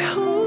home.